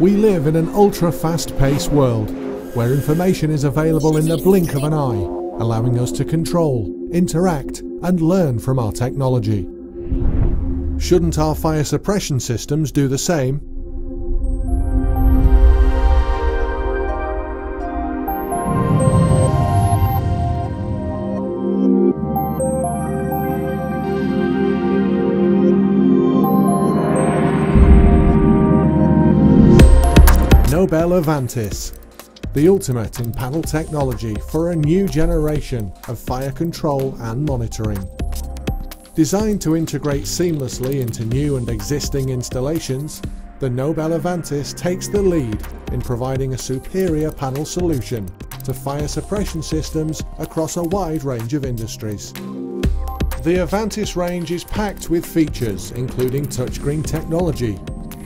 We live in an ultra-fast-paced world, where information is available in the blink of an eye, allowing us to control, interact, and learn from our technology. Shouldn't our fire suppression systems do the same? Nobel Avantis, the ultimate in panel technology for a new generation of fire control and monitoring. Designed to integrate seamlessly into new and existing installations, the Nobel Avantis takes the lead in providing a superior panel solution to fire suppression systems across a wide range of industries. The Avantis range is packed with features including touchscreen technology,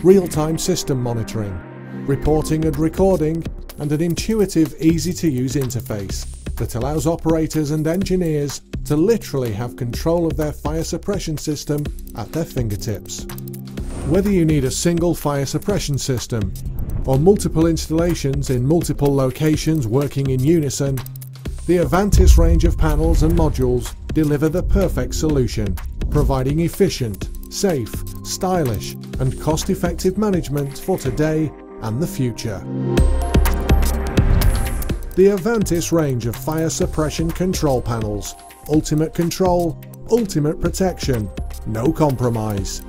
real-time system monitoring, reporting and recording, and an intuitive, easy-to-use interface that allows operators and engineers to literally have control of their fire suppression system at their fingertips. Whether you need a single fire suppression system or multiple installations in multiple locations working in unison, the Avantis range of panels and modules deliver the perfect solution, providing efficient, safe, stylish, and cost-effective management for today and the future. The Avantis range of fire suppression control panels. Ultimate control, ultimate protection, no compromise.